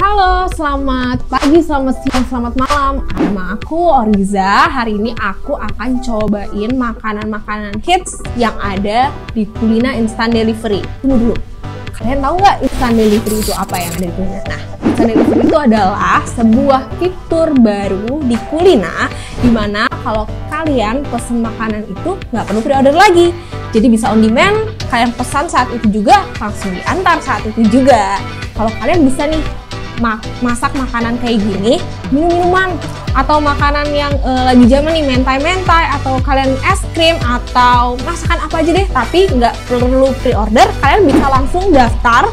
Halo, selamat pagi, selamat siang, selamat malam. Nama aku Oriza. Hari ini aku akan cobain makanan-makanan hits yang ada di Kulina Instant Delivery. Tunggu dulu, kalian tahu nggak Instant Delivery itu apa yang ada di Kulina? Nah, Instant Delivery itu adalah sebuah fitur baru di Kulina, dimana kalau kalian pesen makanan itu nggak perlu pre-order lagi. Jadi bisa on demand, kalian pesan saat itu juga, langsung diantar saat itu juga. Kalau kalian bisa nih masak makanan kayak gini, minum-minuman, atau makanan yang lagi zaman nih, mentai-mentai, atau kalian es krim, atau masakan apa aja deh, tapi nggak perlu pre-order, kalian bisa langsung daftar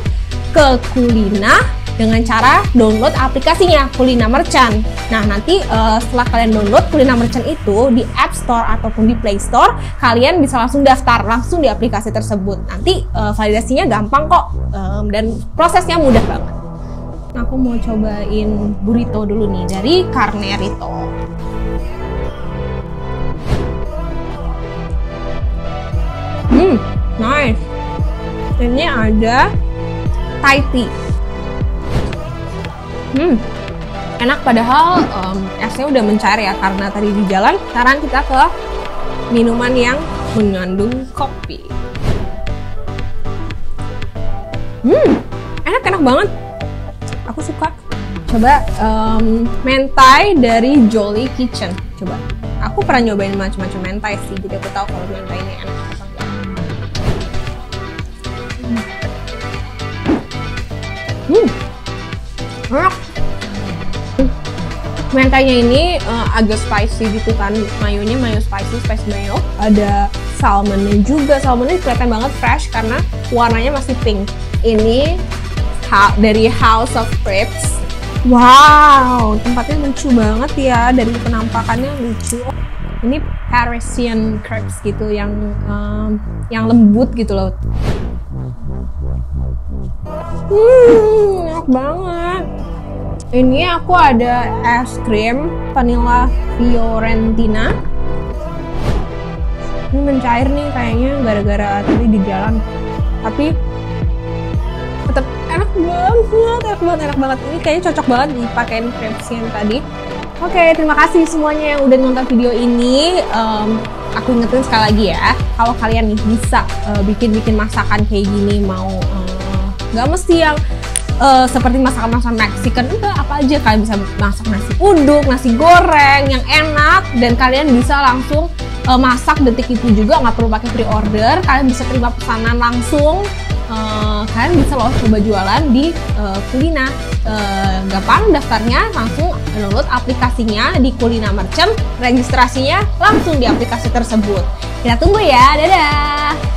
ke Kulina dengan cara download aplikasinya, Kulina Merchant. Nah, nanti setelah kalian download Kulina Merchant itu di App Store ataupun di Play Store, kalian bisa langsung daftar langsung di aplikasi tersebut. Nanti validasinya gampang kok, dan prosesnya mudah banget. Aku mau cobain burrito dulu nih dari Karnerito. Nice. Ini ada Thai tea. Enak, padahal esnya udah mencair ya karena tadi di jalan. Sekarang kita ke minuman yang mengandung kopi. Enak banget. Aku suka. Coba mentai dari Jolly Kitchen. Coba. Aku pernah nyobain macam-macam mentai sih, jadi aku tahu kalau mentai ini enak apa enggak. Enak. Mentainya ini agak spicy gitu kan. Mayonya mayo spicy, spice mayo. Ada salmonnya juga. Salmonnya kelihatan banget fresh karena warnanya masih pink. Ini dari House of Crabs. Wow, tempatnya lucu banget ya, dari penampakannya lucu. Ini Parisian crabs gitu, yang lembut gitu loh. Enak banget. Ini aku ada es krim vanilla Fiorentina. Ini mencair nih kayaknya gara-gara tadi di jalan. Tapi enak banget. Ini kayaknya cocok banget dipakein crepes yang tadi. Oke, terima kasih semuanya yang udah nonton video ini. Aku ingetin sekali lagi ya, kalau kalian nih bisa bikin masakan kayak gini, mau nggak mesti yang seperti masakan-masakan Mexican, enggak, apa aja kalian bisa masak nasi uduk, nasi goreng yang enak, dan kalian bisa langsung masak detik itu juga, nggak perlu pakai pre-order. Kalian bisa terima pesanan langsung. Kalian bisa loh coba jualan di Kulina. Gampang daftarnya, langsung download aplikasinya di Kulina Merchant, registrasinya langsung di aplikasi tersebut. Kita tunggu ya, dadah!